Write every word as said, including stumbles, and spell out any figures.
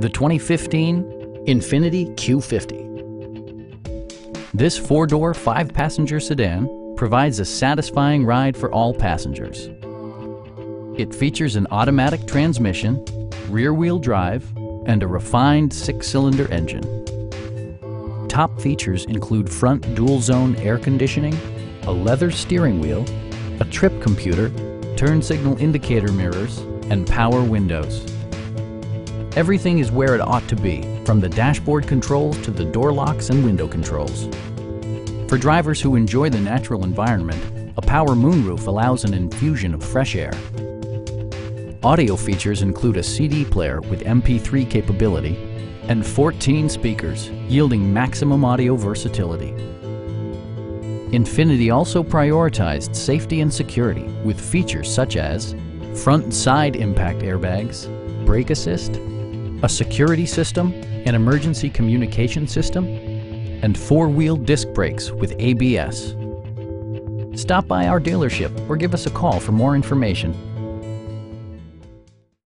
the twenty fifteen Infiniti Q fifty. This four-door, five-passenger sedan provides a satisfying ride for all passengers. It features an automatic transmission, rear-wheel drive, and a refined six-cylinder engine. Top features include front dual-zone air conditioning, a leather steering wheel, a trip computer, turn signal indicator mirrors, and power windows. Everything is where it ought to be, from the dashboard controls to the door locks and window controls. For drivers who enjoy the natural environment, a power moonroof allows an infusion of fresh air. Audio features include a C D player with M P three capability and fourteen speakers, yielding maximum audio versatility. Infiniti also prioritized safety and security with features such as front and side impact airbags, brake assist, a security system, an emergency communication system, and four-wheel disc brakes with A B S. Stop by our dealership or give us a call for more information.